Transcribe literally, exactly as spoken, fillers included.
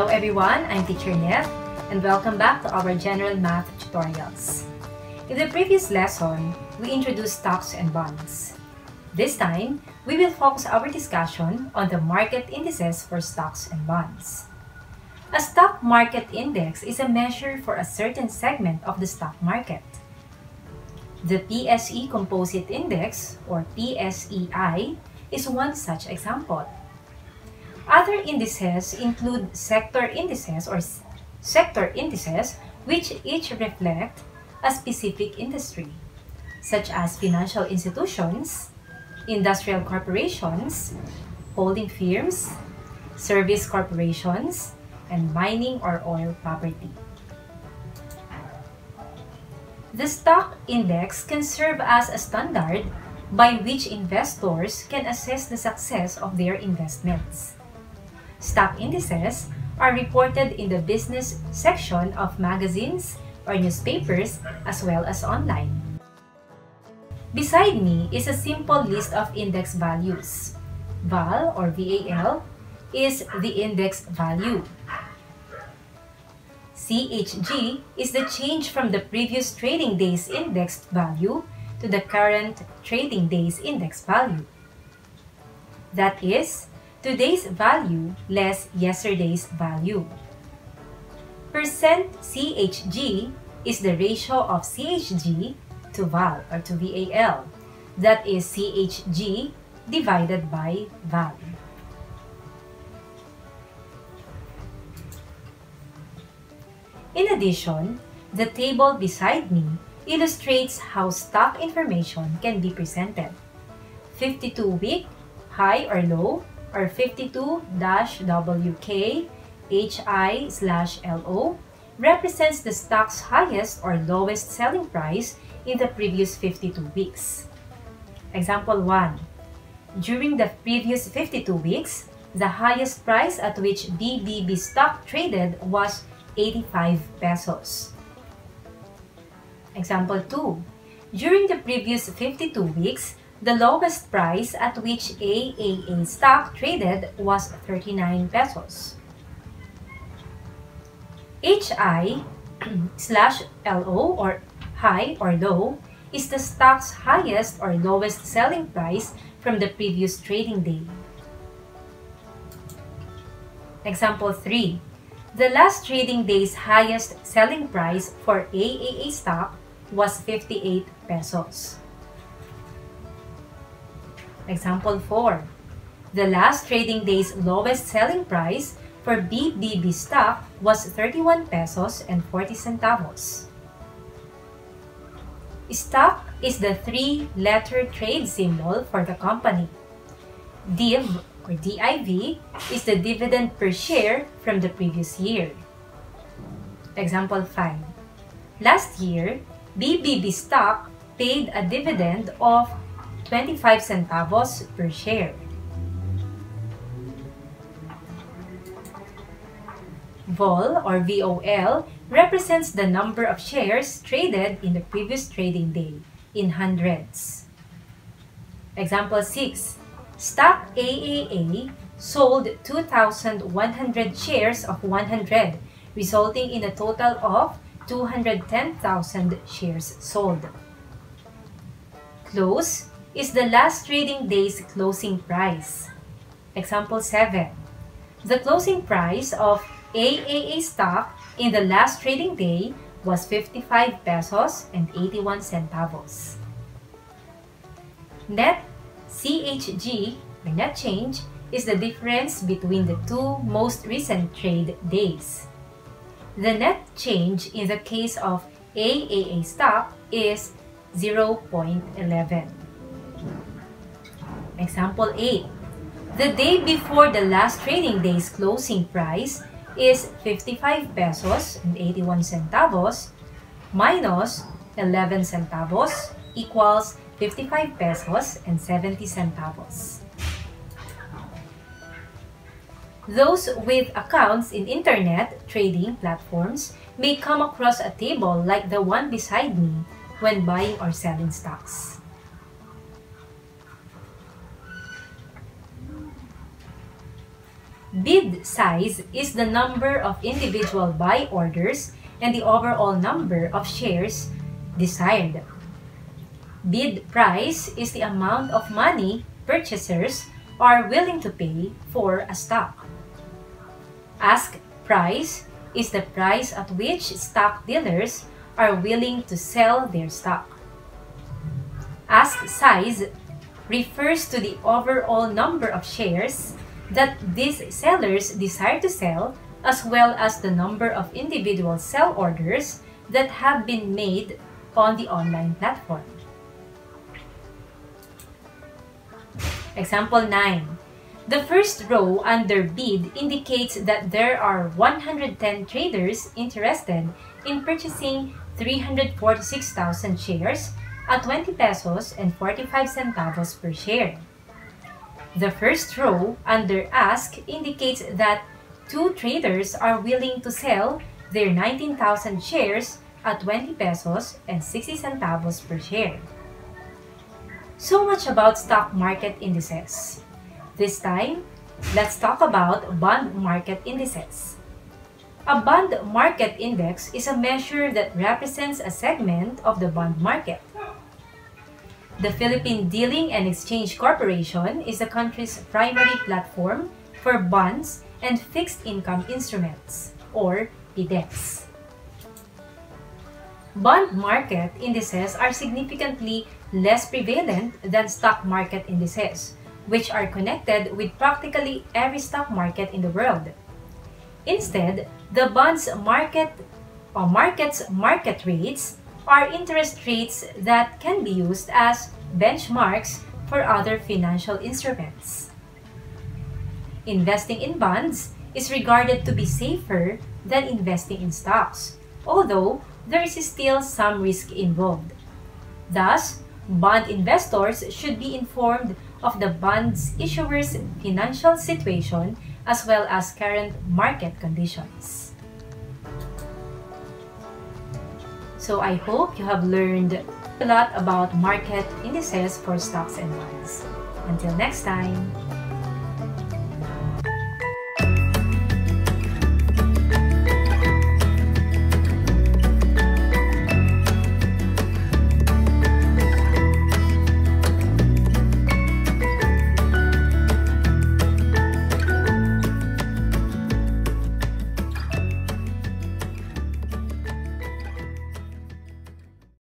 Hello everyone, I'm Teacher Nef, and welcome back to our General Math Tutorials. In the previous lesson, we introduced stocks and bonds. This time, we will focus our discussion on the market indices for stocks and bonds. A stock market index is a measure for a certain segment of the stock market. The P S E Composite Index, or P S E I, is one such example. Other indices include sector indices or sector indices which each reflect a specific industry, such as financial institutions, industrial corporations, holding firms, service corporations, and mining or oil property. The stock index can serve as a standard by which investors can assess the success of their investments. Stock indices are reported in the business section of magazines or newspapers as well as online. Beside me is a simple list of index values. V A L or V A L is the index value. C H G is the change from the previous trading day's index value to the current trading day's index value. That is today's value less yesterday's value. Percent C H G is the ratio of C H G to V A L or to V A L. That is C H G divided by V A L. In addition, the table beside me illustrates how stock information can be presented. fifty-two week, high or low, or fifty-two W K H I slash L O represents the stock's highest or lowest selling price in the previous fifty-two weeks. Example one. During the previous fifty-two weeks, the highest price at which B B B stock traded was eighty-five pesos. Example two. During the previous fifty-two weeks, the lowest price at which A A A stock traded was thirty-nine pesos. H I slash L O or high or low is the stock's highest or lowest selling price from the previous trading day. Example three. The last trading day's highest selling price for A A A stock was fifty-eight pesos. Example four. The last trading day's lowest selling price for B B B stock was thirty-one pesos and forty centavos. Stock is the three-letter trade symbol for the company. Div or D I V is the dividend per share from the previous year. Example five. Last year, B B B stock paid a dividend of twenty-five centavos per share. V O L or V O L represents the number of shares traded in the previous trading day in hundreds. Example six. Stock A A A sold two thousand one hundred shares of one hundred, resulting in a total of two hundred ten thousand shares sold. Close is the last trading day's closing price. Example seven. The closing price of A A A stock in the last trading day was fifty-five pesos and eighty-one centavos. Net C H G, or net change, is the difference between the two most recent trade days. The net change in the case of A A A stock is zero point one one. Example eight. The day before the last trading day's closing price is fifty-five pesos and eighty-one centavos minus eleven centavos equals fifty-five pesos and seventy centavos. Those with accounts in internet trading platforms may come across a table like the one beside me when buying or selling stocks. Bid size is the number of individual buy orders and the overall number of shares desired. Bid price is the amount of money purchasers are willing to pay for a stock. Ask price is the price at which stock dealers are willing to sell their stock. Ask size refers to the overall number of shares that these sellers desire to sell, as well as the number of individual sell orders that have been made on the online platform. Example nine. The first row under bid indicates that there are one hundred ten traders interested in purchasing three hundred forty-six thousand shares at twenty pesos and forty-five centavos per share. The first row under ask indicates that two traders are willing to sell their nineteen thousand shares at twenty pesos and sixty centavos per share. So much about stock market indices. This time, let's talk about bond market indices. A bond market index is a measure that represents a segment of the bond market. The Philippine Dealing and Exchange Corporation is the country's primary platform for bonds and fixed income instruments, or P D E X. Bond market indices are significantly less prevalent than stock market indices, which are connected with practically every stock market in the world. Instead, the bonds market or market's market rates are interest rates that can be used as benchmarks for other financial instruments. Investing in bonds is regarded to be safer than investing in stocks, although there is still some risk involved. Thus, bond investors should be informed of the bond's issuer's financial situation as well as current market conditions. So I hope you have learned a lot about market indices for stocks and bonds. Until next time!